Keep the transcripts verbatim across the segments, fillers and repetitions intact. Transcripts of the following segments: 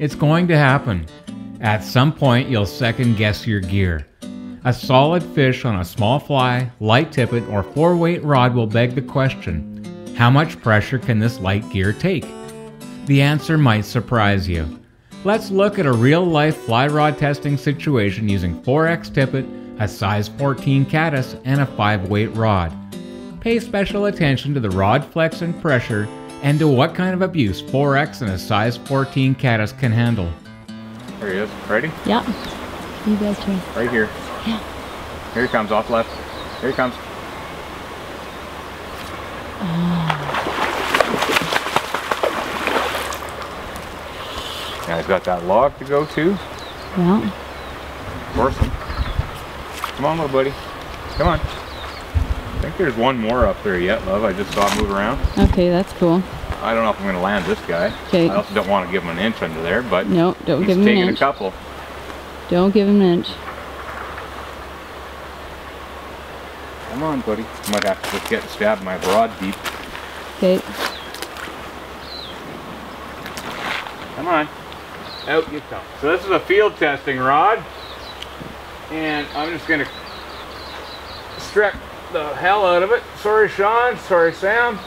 It's going to happen. At some point, you'll second guess your gear. A solid fish on a small fly, light tippet, or four-weight rod will beg the question, how much pressure can this light gear take? The answer might surprise you. Let's look at a real-life fly rod testing situation using four X tippet, a size fourteen caddis, and a five-weight rod. Pay special attention to the rod flex and pressure, and to what kind of abuse four X and a size fourteen caddis can handle. There he is. Ready? Yeah. You guys try. Right here. Yeah. Here he comes, off left. Here he comes. Oh. Now he's got that log to go to. Yeah. Force him. Come on, little buddy. Come on. I think there's one more up there yet, love. I just saw it move around. Okay, that's cool. I don't know if I'm going to land this guy. Okay. I also don't want to give him an inch under there, but no, don't give him an inch. He's taking a couple. Don't give him an inch. Come on, buddy. I might have to just get stabbed my broad deep. Okay. Come on. Out you come. So this is a field testing rod, and I'm just going to strip the hell out of it. Sorry, Sean. Sorry, Sam.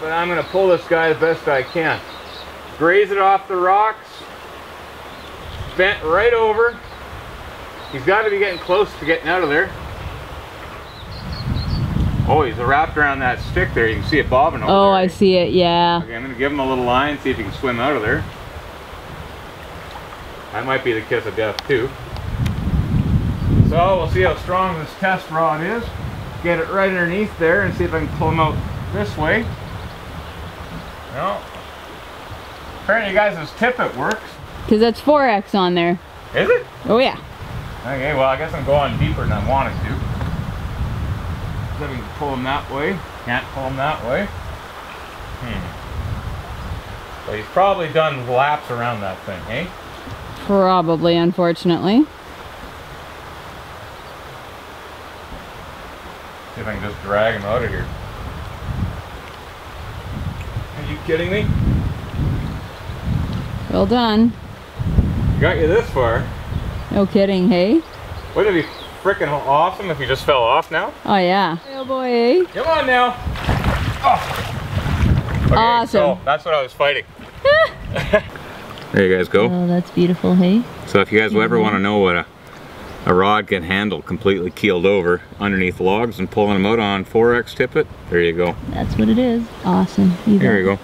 But I'm going to pull this guy the best I can. Graze it off the rocks. Bent right over. He's got to be getting close to getting out of there. Oh, he's wrapped around that stick there. You can see it bobbing over. Oh, there. I see it, yeah. Okay, I'm going to give him a little line, see if he can swim out of there. That might be the kiss of death, too. So, we'll see how strong this test rod is. Get it right underneath there and see if I can pull him out this way. No. Apparently you guys' tippet works. Because that's four X on there. Is it? Oh yeah. Okay, well I guess I'm going deeper than I wanted to. So we can pull them that way. Can't pull them that way. Hmm. So he's probably done laps around that thing, eh? Probably, unfortunately. See if I can just drag him out of here. Are you kidding me? Well done. Got you this far. No kidding, hey? Wouldn't it be freaking awesome if you just fell off now? Oh yeah. Oh boy, hey? Come on now. Oh. Okay, awesome. So that's what I was fighting. There you guys go. Oh, that's beautiful, hey? So if you guys will ever want to know what a, a rod can handle completely keeled over underneath logs and pulling them out on four X tippet, there you go. That's what it is. Awesome. There you go.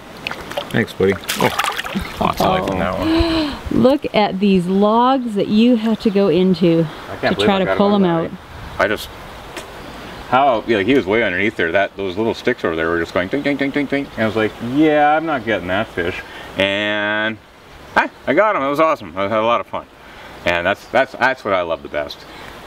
Thanks, buddy. Oh. Lots of life on that one. Look at these logs that you have to go into to try to pull them out. I just, how, yeah, he was way underneath there. That those little sticks over there were just going, ding, ding, ding, ding, ding. And I was like, yeah, I'm not getting that fish. And I, I got him. It was awesome. I had a lot of fun. And that's that's that's what I love the best.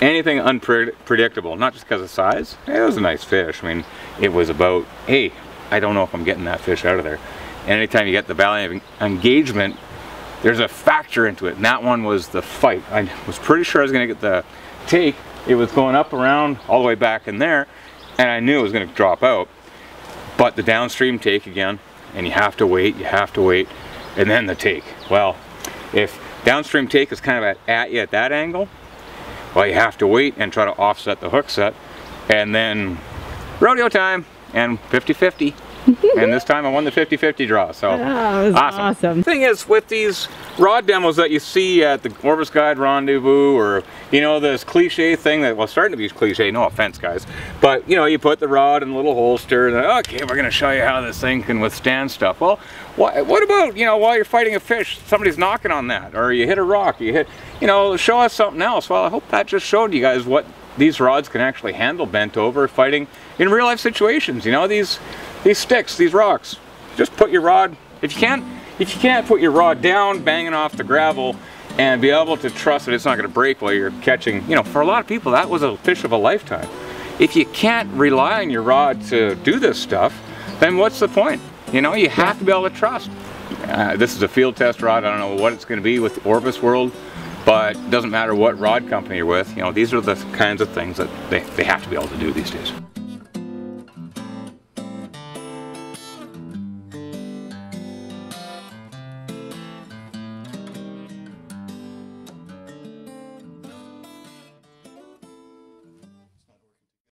Anything unpredictable, not just because of size. It was a nice fish. I mean, it was about, hey, I don't know if I'm getting that fish out of there. Anytime you get the value of engagement, there's a factor into it, and that one was the fight. I was pretty sure I was going to get the take. It was going up, around, all the way back in there, and I knew it was going to drop out. But the downstream take again, and you have to wait, you have to wait, and then the take. Well, if downstream take is kind of at, at you at that angle, well, you have to wait and try to offset the hook set, and then rodeo time, and fifty fifty. And this time I won the fifty fifty draw, so that was awesome. awesome. Thing is, with these rod demos that you see at the Orvis Guide Rendezvous, or you know, this cliche thing that, well, starting to be cliche, no offense guys, but you know, you put the rod in a little holster and okay, we're going to show you how this thing can withstand stuff. Well, wh what about, you know, while you're fighting a fish, somebody's knocking on that, or you hit a rock, you hit, you know, show us something else. Well, I hope that just showed you guys what these rods can actually handle bent over fighting in real life situations. You know, these These sticks, these rocks, just put your rod, if you can't, if you can't put your rod down, banging off the gravel, and be able to trust that it's not going to break while you're catching, you know, for a lot of people, that was a fish of a lifetime. If you can't rely on your rod to do this stuff, then what's the point? You know, you have to be able to trust. Uh, this is a field test rod, I don't know what it's going to be with Orvis World, but it doesn't matter what rod company you're with, you know, these are the kinds of things that they, they have to be able to do these days.